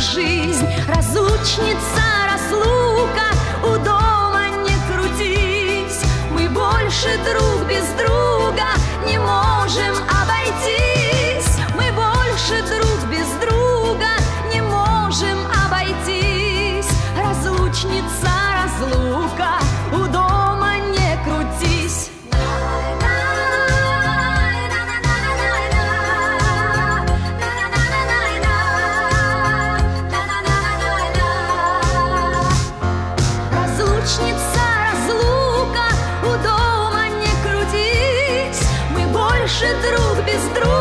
жизнь. Разлучница, разлука, у дома не крутись. Мы больше друг без друга не можем обойтись. Мы больше друг без друга не можем обойтись. Разлучница, разлука, у дома не крутись. Разлучница, разлука, у дома не крутись. Мы больше друг без друга.